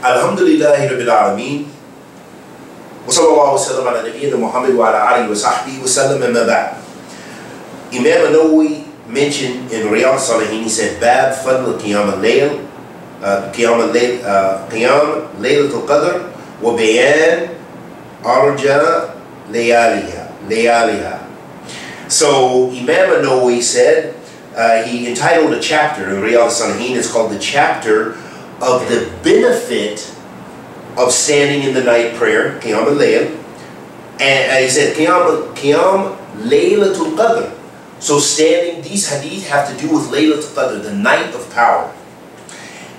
Alhamdulillahi Rabbil Alameen. Wa sallallahu wasallam ala nabiyyina Muhammad wa ala alihi wa sahbihi wa sallam amma ba'd. Imam An-Nawawi mentioned in Riyad as-Salihin, he said, Bab Fadl Qiyam al-Layl, Qiyam Laylatul Qadr, wa Bayan Arja Layaliha. So Imam An-Nawawi said, he entitled a chapter in Riyad as-Salihin, it's called the chapter of the benefit of standing in the night prayer, Qiyam al-Layl. And he said, Qiyam Laylatul Qadr. So standing, these hadith have to do with Laylatul Qadr, the night of power.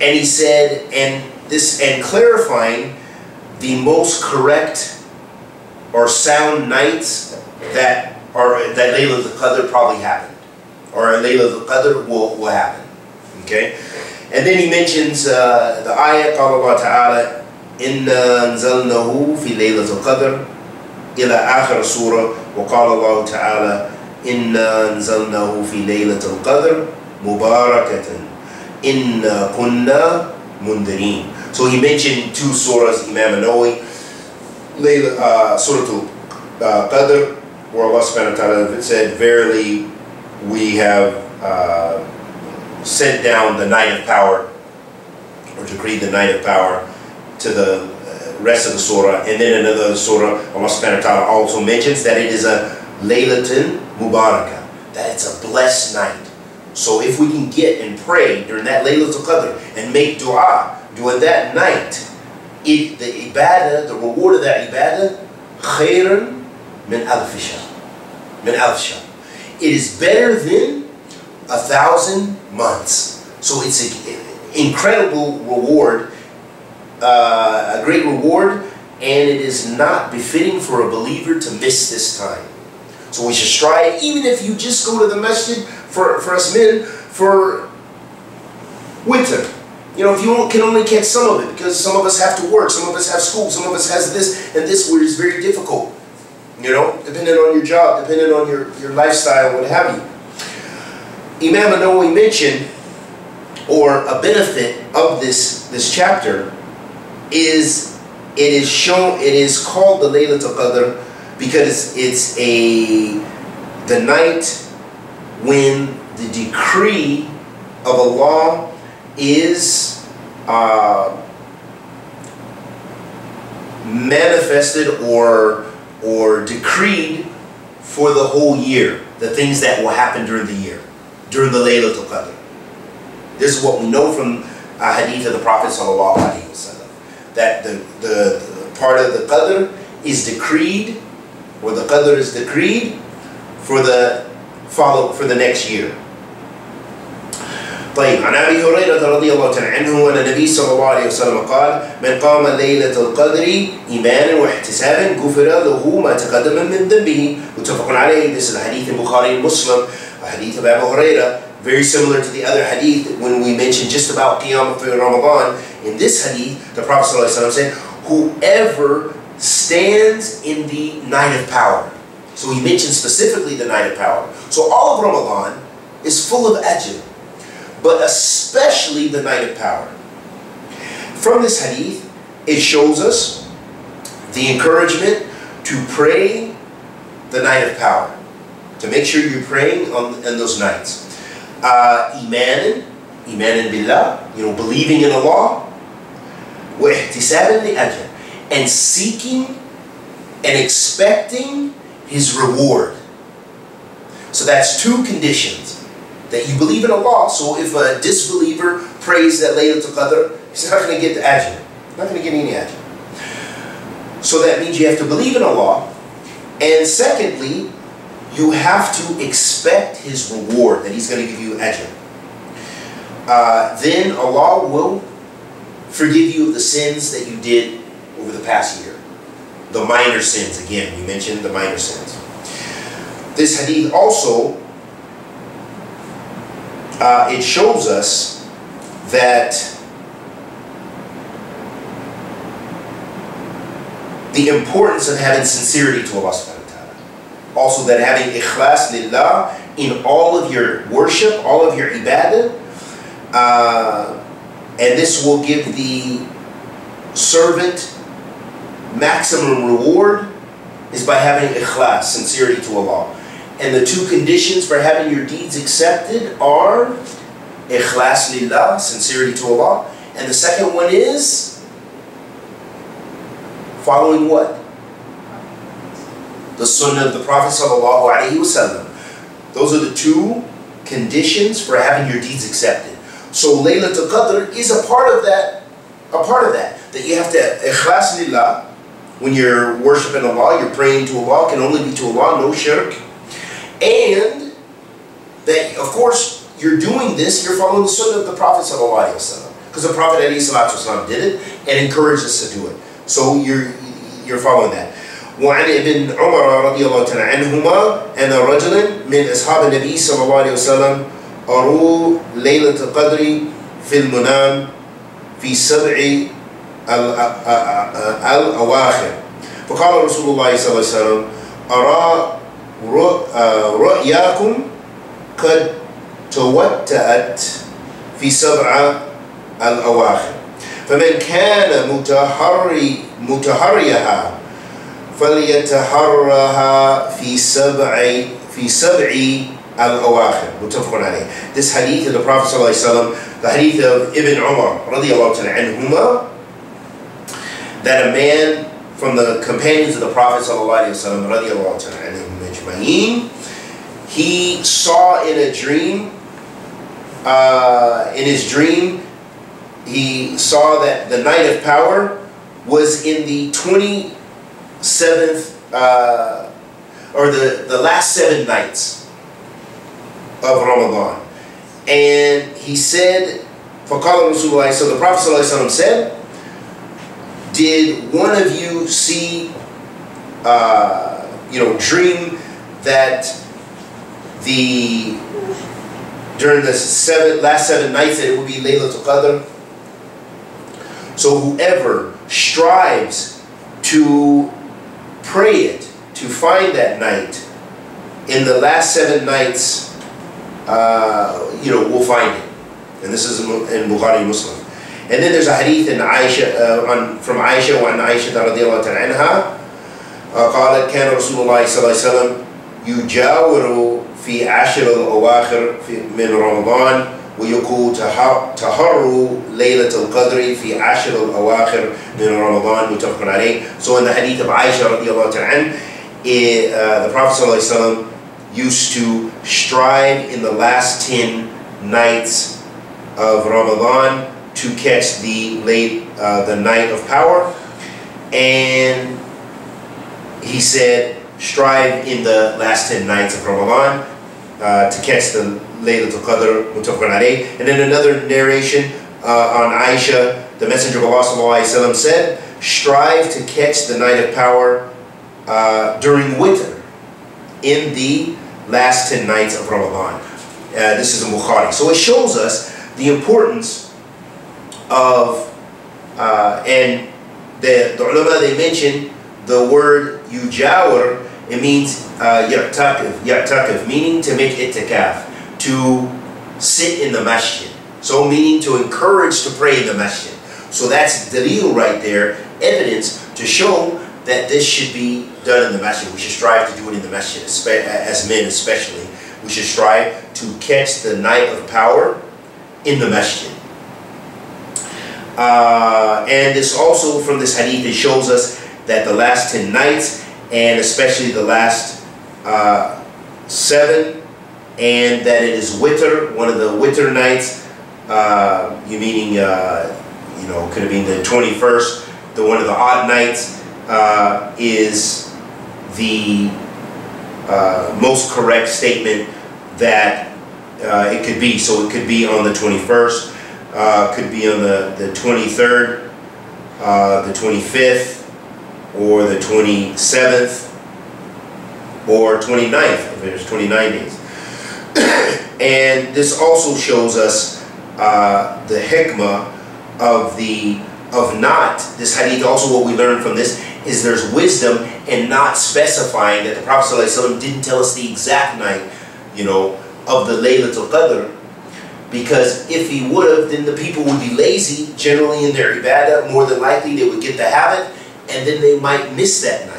And he said, and clarifying the most correct or sound nights that Laylatul Qadr probably happened, or Laylatul Qadr will happen. Okay. And then he mentions the ayah, قال الله تعالى إِنَّا أَنزَلْنَهُ فِي لَيْلَةِ الْقَدْرِ إِلَى آخر سورة وقال الله تعالى إِنَّا أَنزَلْنَهُ فِي لَيْلَةِ الْقَدْرِ مُبَارَكَةً إِنَّا كُنَّا مُنذِرِينَ. So he mentioned two surahs, Imam An-Nawawi, Surah Al-Qadr, where Allah subhanahu wa ta'ala said, verily we have sent down the night of power, or decreed the night of power, to the rest of the surah. And then another surah, Allah subhanahu wa ta'ala also mentions that it is a Laylatul Mubarakah, that it's a blessed night. So if we can get and pray during that Laylatul Qadr and make dua during that night, the ibadah, the reward of that ibadah, khairan min alf shahr. It is better than 1,000 months. So it's an incredible reward, a great reward, and it is not befitting for a believer to miss this time. So we should strive, even if you just go to the masjid, for us men, for winter. You know, if you can only catch some of it, because some of us have to work, some of us have school, some of us has this and this, where it's very difficult. You know, depending on your job, depending on your lifestyle, what have you. Imam An-Nawawi mentioned, or a benefit of this chapter is, it is called the Laylatul Qadr because it's the night when the decree of Allah is manifested or decreed for the whole year, the things that will happen during the year, during the Laylatul Qadr. This is what we know from Hadith of the Prophet ﷺ, that the part of the Qadr is decreed, or the Qadr is decreed for the next year. طيب عن أبي هريرة رضي الله تعالى عنه أن النبي صلى الله عليه وسلم قال من قام ليلة القدر إيمانا واحتسابا غفر له ما تقدم من ذنبه متفق عليه. This is a hadith in Bukhari and Muslim, a hadith of Abu Huraira, very similar to the other hadith when we mentioned just about Qiyam for Ramadan. In this hadith, the Prophet ﷺ said, whoever stands in the night of power. So he mentioned specifically the night of power. So all of Ramadan is full of ajr, but especially the night of power. From this hadith, it shows us the encouragement to pray the night of power, to make sure you're praying on those nights. Imanin billah, you know, believing in Allah, wahtisabin li ajr, and seeking and expecting his reward. So that's two conditions. That you believe in Allah, so if a disbeliever prays that Laylatul Qadr, he's not going to get the ajr, not going to get any ajr. So that means you have to believe in Allah, and secondly, you have to expect his reward, that he's going to give you ajr. Then Allah will forgive you of the sins that you did over the past year. The minor sins, again, you mentioned the minor sins. This hadith also, it shows us that the importance of having sincerity to Allah subhanahu wa ta'ala. Also that having ikhlas lillah in all of your worship, all of your ibadah, and this will give the servant, maximum reward is by having ikhlas, sincerity to Allah. And the two conditions for having your deeds accepted are ikhlas lillah, sincerity to Allah. And the second one is following what? The Sunnah of the Prophet sallallahu alaihi wasallam. Those are the two conditions for having your deeds accepted. So Laylatul Qadr is a part of that. That you have to ikhlas lillah. When you're worshiping Allah, you're praying to Allah, can only be to Allah, no shirk. And that, of course, you're doing this, you're following the Sunnah of the Prophet sallallahu alaihi wasallam, because the Prophet ﷺ did it and encouraged us to do it. So you're following that. وعن ابن عمر رضي الله تعالى عنهما أن رجلا من أصحاب النبي صلى الله عليه وسلم أروا ليلة القدر في المنام في سبع الأواخر فقال رسول الله صلى الله عليه وسلم أرى رؤياكم قد توتأت في سبع الأواخر فمن كان متحريها فَلْيَتَحَرَّهَا فِي سَبْعِ الْأَوَاخِرِ متفق عليه. This hadith of the Prophet ﷺ, the hadith of Ibn Umar radiyallahu anhuma, that a man from the companions of the Prophet ﷺ, he saw in a dream, he saw that the night of power was in the 27th, or the last 7 nights of Ramadan. And he said, فَقَالَ رَسُولُ اللَّهِ So the Prophet ﷺ said, did one of you see, dream that during the last 7 nights that it would be Laylatul Qadr? So whoever strives to pray it, to find that night in the last 7 nights, we'll find it. And this is in Bukhari Muslim. And then there's a hadith in Aisha, from Aisha, وعن عائشة رضي الله تعالى عنها قالت كان رسول الله صلى الله عليه وسلم يجاور في 10 الأواخر من رمضان ويقول تحر ليلة القدر في 10 الأواخر من رمضان متفق عليه. So in the hadith of Aisha رضي الله تعالى عنها, the Prophet صلى الله عليه وسلم used to strive in the last 10 nights of Ramadan to catch the night of power. And he said, strive in the last 10 nights of Ramadan to catch the Laylatul Qadr muttafaqun alayh. And then another narration on Aisha, the Messenger of Allah sallallahu alaihi wasallam said, strive to catch the night of power during winter in the last 10 nights of Ramadan. This is in Bukhari. So it shows us the importance of, and the ulama, they mention the word yujawr. It means ya'takif, meaning to make itikaf, to sit in the masjid. So meaning to encourage to pray in the masjid. So that's dalil right there, evidence to show that this should be done in the masjid. We should strive to do it in the masjid, as men especially. We should strive to catch the night of power in the masjid. And this also, from this hadith, it shows us that the last 10 nights, and especially the last 7, and that it is witr, one of the witr nights, could have been the 21st, the one of the odd nights, is the most correct statement that it could be. So it could be on the 21st, could be on the 23rd, the 25th, or the 27th, or 29th, if there's 29 days. And this also shows us the hikmah of not, this hadith also, what we learn from this is there's wisdom in not specifying that the Prophet ﷺ didn't tell us the exact night, of the Laylatul Qadr, Because if he would have, then the people would be lazy, generally in their ibadah. More than likely, they would get the habit, and then they might miss that night.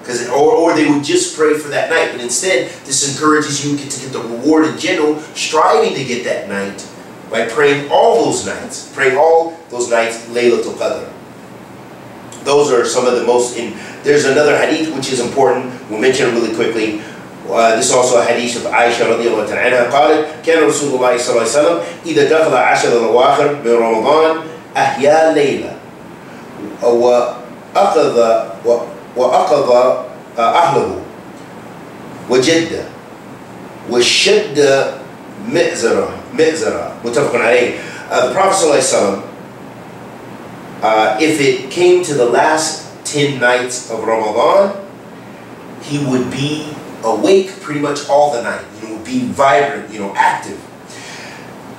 Because, or they would just pray for that night. But instead, this encourages you to get the reward in general, striving to get that night by praying all those nights. Praying all those nights, Laylatul Qadr. Those are some of the most... There's another hadith which is important. We'll mention it really quickly. This is also a hadith of Aisha radiyallahu ta'ala anha. قالت كان رسول الله صلى الله عليه وسلم إذا دخل عشر الأواخر من رمضان أحيا ليلة وأقضى أهله وجده وشد مئزرة متفق عليه. The Prophet صلى الله عليه وسلم, if it came to the last 10 nights of Ramadan, he would be awake pretty much all the night. He would be vibrant, active.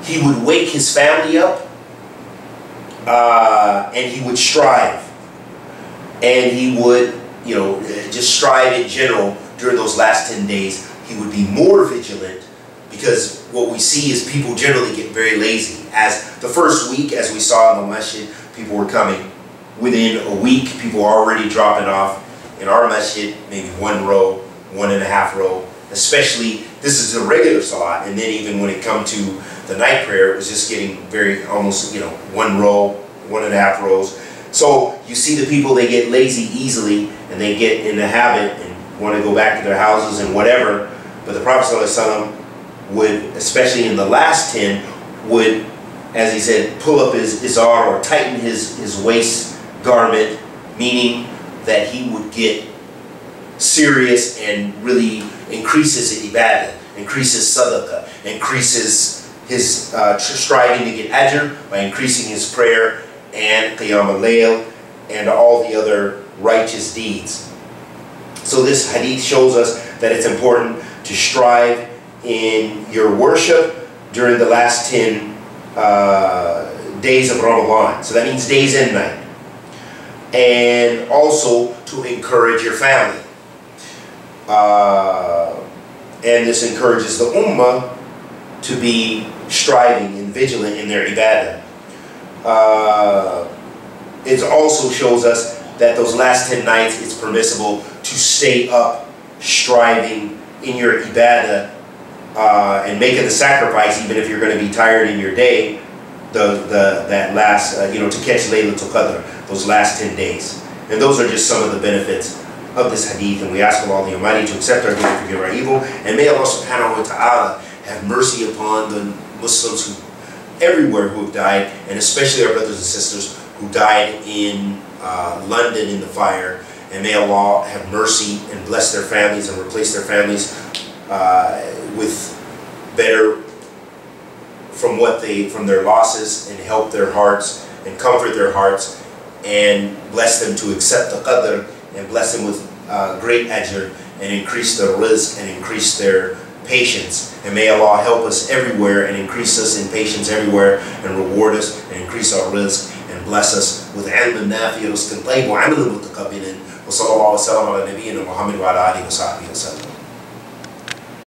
He would wake his family up, and he would strive. And he would, just strive in general during those last 10 days. He would be more vigilant, because what we see is people generally get very lazy. As the first week, as we saw in the masjid, people were coming. Within a week, people were already dropping off. In our masjid, maybe one row, 1.5 row. Especially, this is a regular salat, and then even when it come to the night prayer, it was just getting very, almost, one row, 1.5 rows. So you see the people, they get lazy easily, and they get in the habit and want to go back to their houses and whatever. But the Prophet ﷺ would, especially in the last 10, would, as he said, pull up his izar, or tighten his waist garment, meaning that he would get serious and really increase his ibadah, increase his sadaqah, increases his striving to get ajr by increasing his prayer and Qiyam al-Layl and all the other righteous deeds. So this hadith shows us that it's important to strive in your worship during the last 10 days of Ramadan. So that means days and night. And also to encourage your family. And this encourages the ummah to be striving and vigilant in their ibadah. It also shows us that those last 10 nights, it's permissible to stay up striving in your ibadah and making the sacrifice, even if you're going to be tired in your day, to catch Laylatul Qadr, those last 10 days. And those are just some of the benefits of this hadith, and we ask Allah the Almighty to accept our good and forgive our evil, and may Allah subhanahu wa ta'ala have mercy upon the Muslims everywhere who have died, and especially our brothers and sisters who died in London in the fire. And may Allah have mercy and bless their families and replace their families with better from their losses, and help their hearts and comfort their hearts, and bless them to accept the qadr, and bless them with great ajr, and increase their rizq, and increase their patience. And may Allah help us everywhere, and increase us in patience everywhere, and reward us, and increase our rizq, and bless us with ilm nafi, rizq tayyib, wa amal mutaqabbil. Wa sallallahu wa sallam ala nabiyyina Muhammad wa ala alihi wa sahbihi wa sallam.